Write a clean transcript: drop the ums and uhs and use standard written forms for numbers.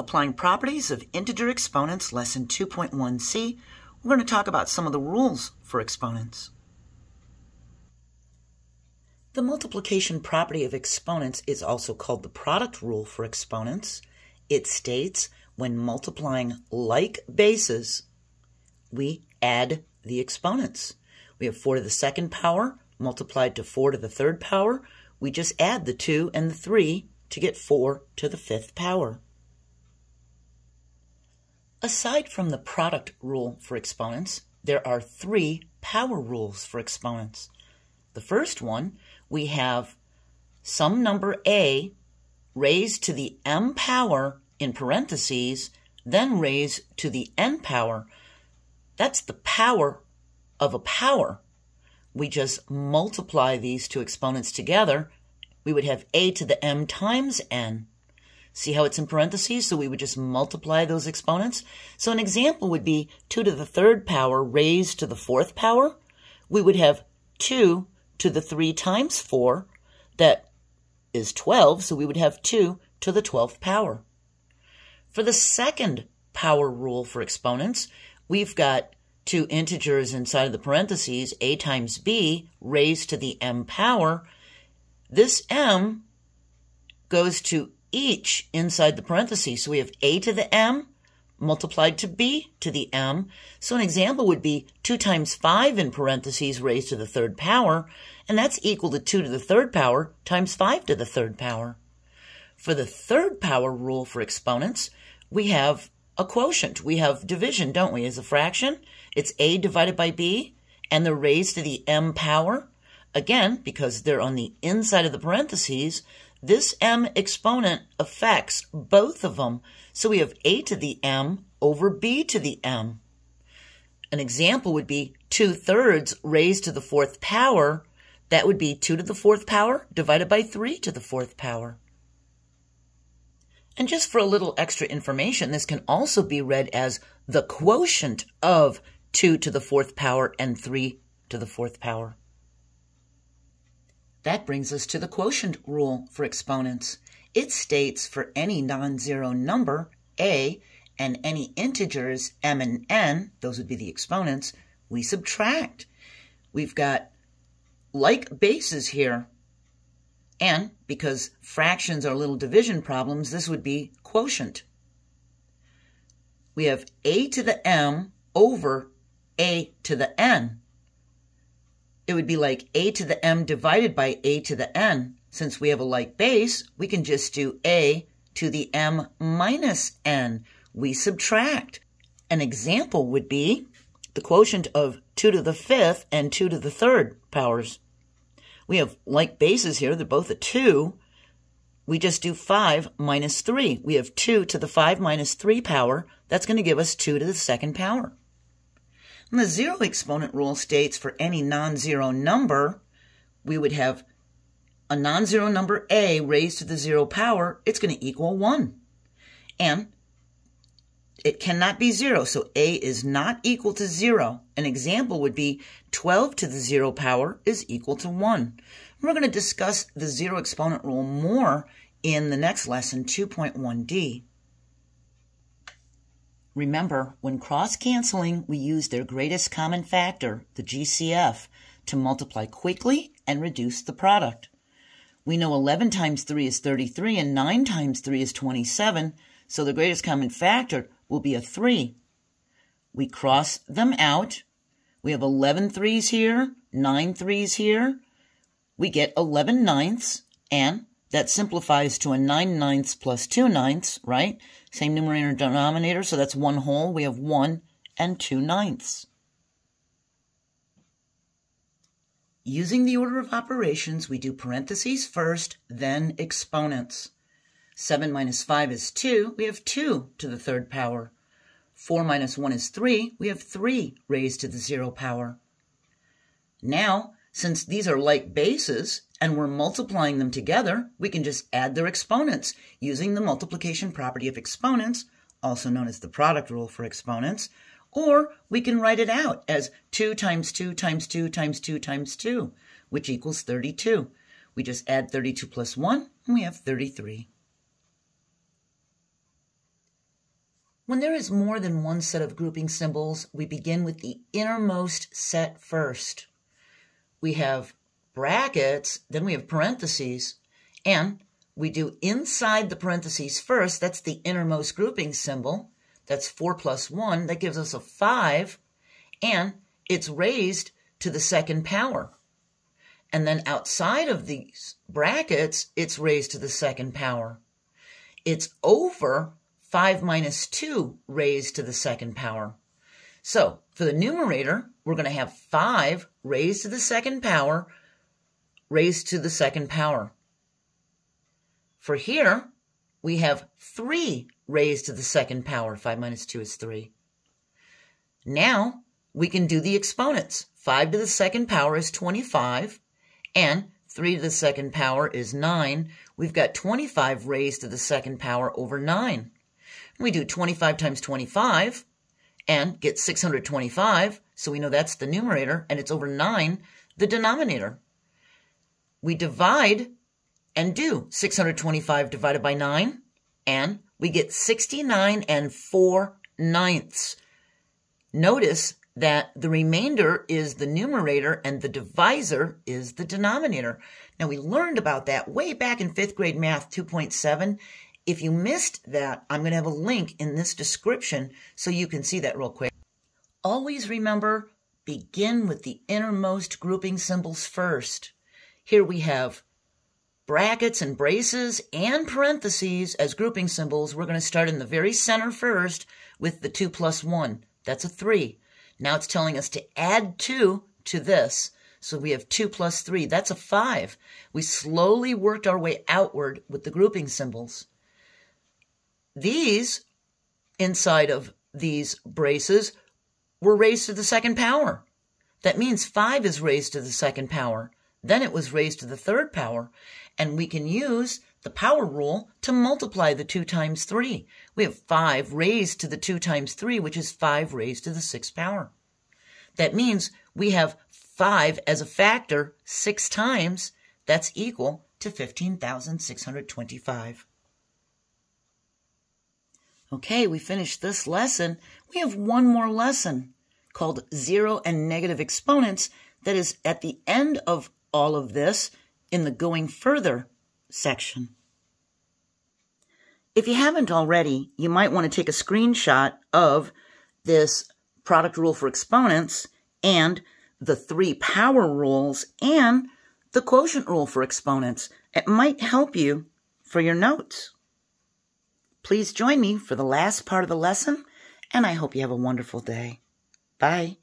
Applying Properties of Integer Exponents, Lesson 2.1c, we're going to talk about some of the rules for exponents. The multiplication property of exponents is also called the product rule for exponents. It states when multiplying like bases, we add the exponents. We have 4 to the second power multiplied to 4 to the third power. We just add the 2 and the 3 to get 4 to the fifth power. Aside from the product rule for exponents, there are 3 power rules for exponents. The first one, we have some number a raised to the m power in parentheses, then raised to the n power. That's the power of a power. We just multiply these two exponents together. We would have a to the m times n. See how it's in parentheses? So we would just multiply those exponents. So an example would be 2 to the third power raised to the fourth power. We would have 2 to the 3 times 4. That is 12, so we would have 2 to the 12th power. For the second power rule for exponents, we've got two integers inside of the parentheses, a times b raised to the m power. This m goes to each inside the parentheses. So we have a to the m multiplied to b to the m. So an example would be 2 times 5 in parentheses raised to the third power, and that's equal to 2 to the third power times 5 to the third power. For the third power rule for exponents, we have a quotient. We have division, don't we, as a fraction? It's a divided by b, and they're raised to the m power. Again, because they're on the inside of the parentheses, this m exponent affects both of them. So we have a to the m over b to the m. An example would be 2/3 raised to the fourth power. That would be 2 to the fourth power divided by 3 to the fourth power. And just for a little extra information, this can also be read as the quotient of 2 to the fourth power and 3 to the fourth power. That brings us to the quotient rule for exponents. It states for any non-zero number, a, and any integers, m and n, those would be the exponents, we subtract. We've got like bases here, and because fractions are little division problems, this would be quotient. We have a to the m over a to the n. It would be like a to the m divided by a to the n. Since we have a like base, we can just do a to the m minus n. We subtract. An example would be the quotient of 2 to the fifth and 2 to the third powers. We have like bases here. They're both a 2. We just do 5 minus 3. We have 2 to the 5 minus 3 power. That's going to give us 2 to the second power. And the zero exponent rule states for any non-zero number, we would have a non-zero number a raised to the zero power. It's going to equal 1. And it cannot be 0, so a is not equal to 0. An example would be 12 to the zero power is equal to 1. And we're going to discuss the zero exponent rule more in the next lesson, 2.1d. Remember, when cross-canceling, we use their greatest common factor, the GCF, to multiply quickly and reduce the product. We know 11 times 3 is 33 and 9 times 3 is 27, so the greatest common factor will be a 3. We cross them out. We have 11 threes here, 9 threes here. We get 11 ninths, and that simplifies to a 9 ninths plus 2 ninths, right? Same numerator and denominator, so that's 1 whole. We have 1 and 2 ninths. Using the order of operations, we do parentheses first, then exponents. 7 minus 5 is 2. We have 2 to the third power. 4 minus 1 is 3. We have 3 raised to the zero power. Now, since these are like bases, and we're multiplying them together, we can just add their exponents using the multiplication property of exponents, also known as the product rule for exponents, or we can write it out as 2 times 2 times 2 times 2 times 2, which equals 32. We just add 32 plus 1, and we have 33. When there is more than one set of grouping symbols, we begin with the innermost set first. We have brackets, then we have parentheses, and we do inside the parentheses first. That's the innermost grouping symbol. That's 4 plus 1. That gives us a 5, and it's raised to the second power. And then outside of these brackets, it's raised to the second power. It's over 5 minus 2 raised to the second power. So for the numerator, we're going to have 5 raised to the second power, raised to the second power. For here, we have 3 raised to the second power. 5 minus 2 is 3. Now we can do the exponents. 5 to the second power is 25, and 3 to the second power is 9. We've got 25 raised to the second power over 9. We do 25 times 25 and get 625, so we know that's the numerator, and it's over 9, the denominator. We divide and do 625 divided by 9, and we get 69 and 4/9. Notice that the remainder is the numerator and the divisor is the denominator. Now, we learned about that way back in 5th grade math 2.7. If you missed that, I'm going to have a link in this description so you can see that real quick. Always remember, begin with the innermost grouping symbols first. Here we have brackets and braces and parentheses as grouping symbols. We're going to start in the very center first with the 2 plus 1. That's a 3. Now it's telling us to add 2 to this. So we have 2 plus 3. That's a 5. We slowly worked our way outward with the grouping symbols. These, inside of these braces, were raised to the second power. That means 5 is raised to the second power. Then it was raised to the third power, and we can use the power rule to multiply the 2 times 3. We have 5 raised to the 2 times 3, which is 5 raised to the 6th power. That means we have 5 as a factor 6 times. That's equal to 15,625. Okay, we finished this lesson. We have one more lesson called Zero and Negative Exponents that is at the end of all of this in the Going Further section. If you haven't already, you might want to take a screenshot of this product rule for exponents and the 3 power rules and the quotient rule for exponents. It might help you for your notes. Please join me for the last part of the lesson, and I hope you have a wonderful day. Bye.